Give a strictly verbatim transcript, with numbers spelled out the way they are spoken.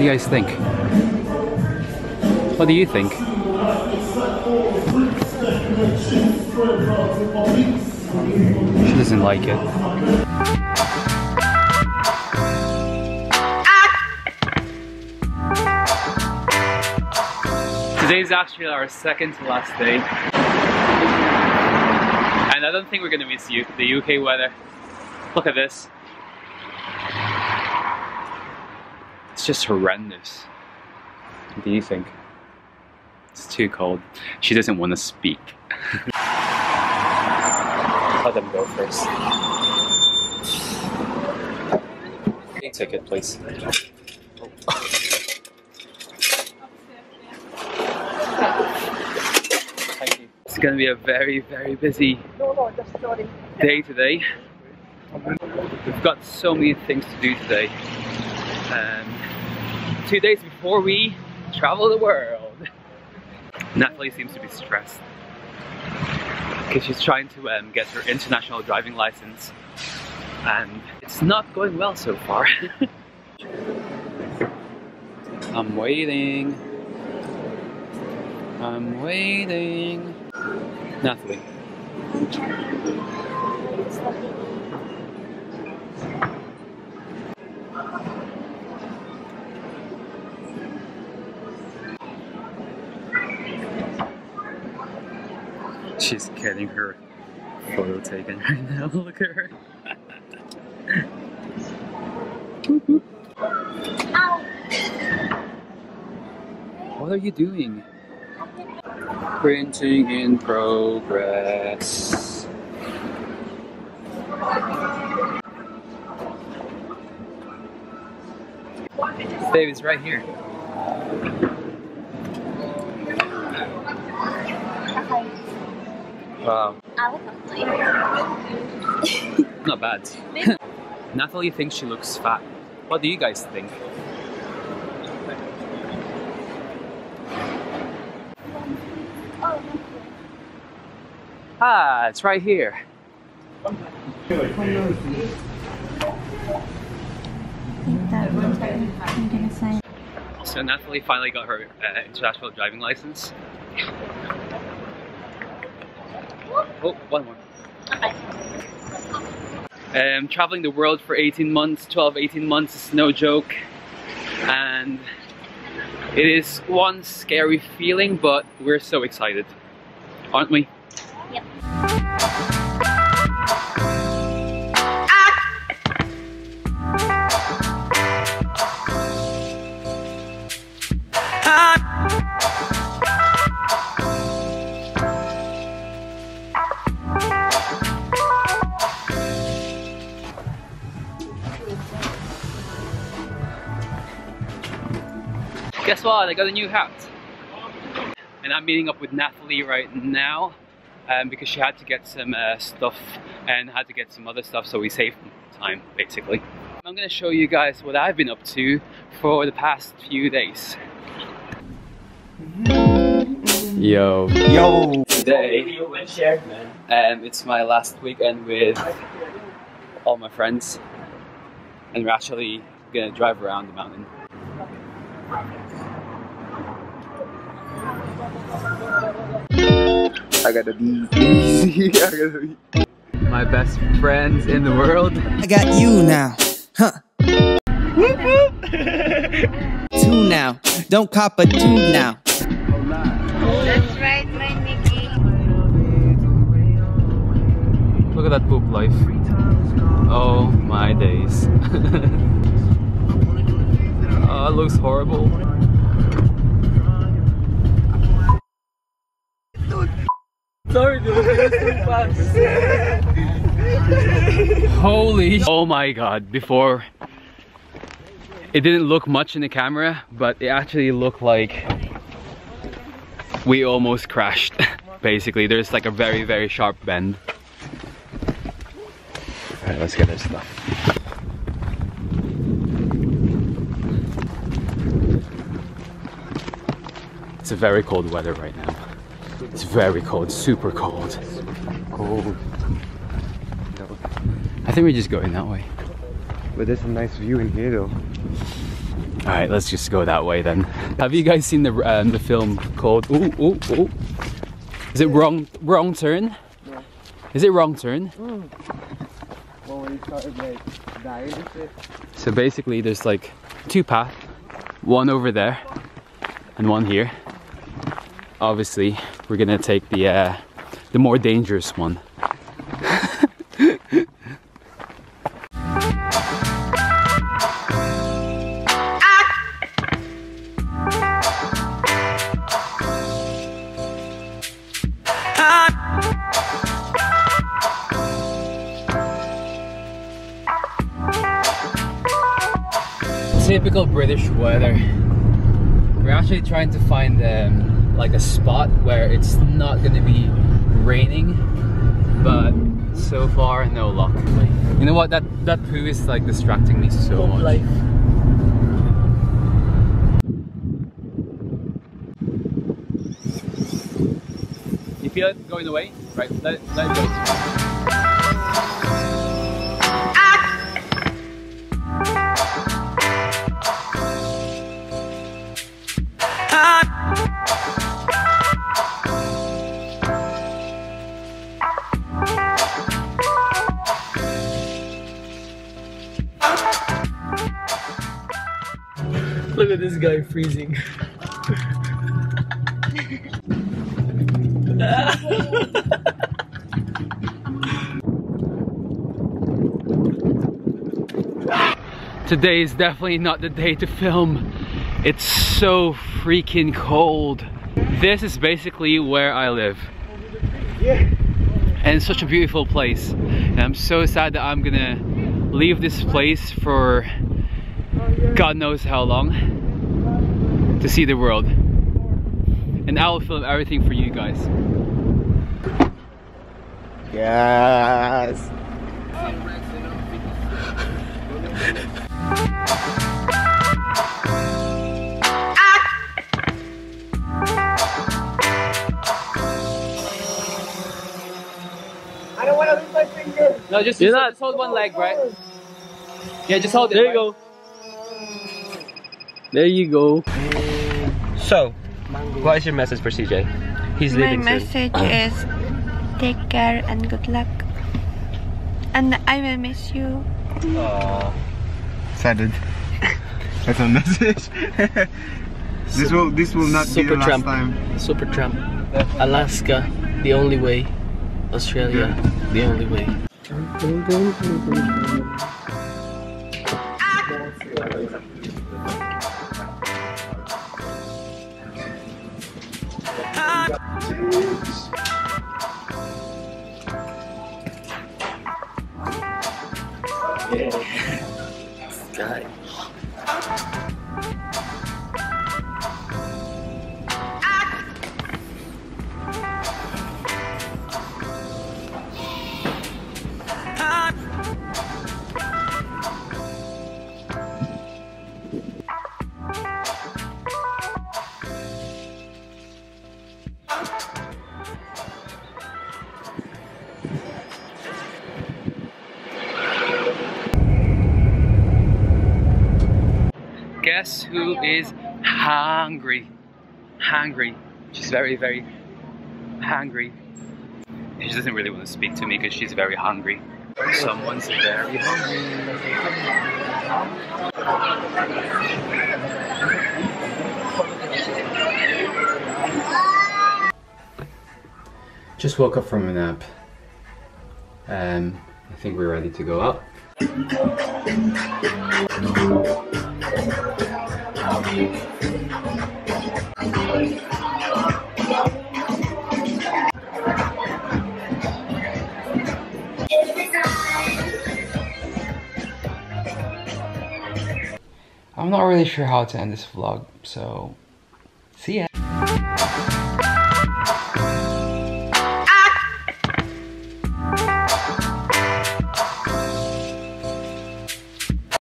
do you guys think? What do you think? She doesn't like it. Today is actually our second to last day, and I don't think we're going to miss you, the U K weather. Look at this. It's just horrendous. What do you think? It's too cold. She doesn't want to speak. Let them go first. Hey, take it, please. It's going to be a very, very busy day today. We've got so many things to do today. Um, two days before we travel the world. Nathalie seems to be stressed because she's trying to um, get her international driving license, and it's not going well so far. I'm waiting. I'm waiting. Nathalie. She's getting her photo taken right now. Look at her. What are you doing? Printing in progress. Babe, it's right here. Wow. Not bad. Nathalie thinks she looks fat. What do you guys think? Ah, it's right here. So Nathalie finally got her uh, international driving license. Oh, one more. Um, traveling the world for eighteen months, twelve, eighteen months is no joke. And it is one scary feeling, but we're so excited. Aren't we? Yep. Guess what? I got a new hat. And I'm meeting up with Nathalie right now. Um, because she had to get some uh, stuff and had to get some other stuff, so we saved time basically. I'm gonna show you guys what I've been up to for the past few days. Yo, yo! Today, um, it's my last weekend with all my friends, and we're actually gonna drive around the mountain. I gotta be easy. I gotta be my best friends in the world. I got you now, huh? Two now, don't cop a two now. That's right, my Nikki. Look at that poop life. Oh my days. Oh, it looks horrible. Sorry, dude, that's too fast. Holy! Oh my God! Before, it didn't look much in the camera, but it actually looked like we almost crashed. Basically, there's like a very, very sharp bend. All right, let's get this stuff. It's a very cold weather right now. It's very cold, super cold. Cold. I think we're just going that way. But there's a nice view in here though. All right, let's just go that way then. Have you guys seen the um, the film called? Ooh, ooh, ooh. Is it wrong? Wrong turn? Yeah. Is it Wrong Turn? Mm. Well, when you started like dying and shit. So basically, there's like two paths, one over there, and one here. Obviously, we're gonna take the uh, the more dangerous one. Typical British weather. We're actually trying to find um, like a spot where it's not going to be raining, but so far no luck. You know what? That that poo is like distracting me so much. Life. You feel it going away? Right? Let it, let it go. Look at this guy freezing. Today is definitely not the day to film. It's so freaking cold. This is basically where I live. And it's such a beautiful place. And I'm so sad that I'm gonna leave this place for God knows how long to see the world, and I will film everything for you guys. Yes. I don't want to lose my finger. No, just, just, not, just hold one leg, right? Yeah, just hold it. There you right? go. There you go. So, what is your message for C J? He's leaving soon. My message is take care and good luck. And I will miss you. Aww. Saddened. That's a message. This will this will not be the last time. Super Trump. Alaska, the only way. Australia, the only way. Guy. Guess who is hungry? Hungry. She's very, very hungry. She doesn't really want to speak to me because she's very hungry. Someone's very hungry. Just woke up from a nap. Um, I think we're ready to go out. I'm not really sure how to end this vlog, so see ya.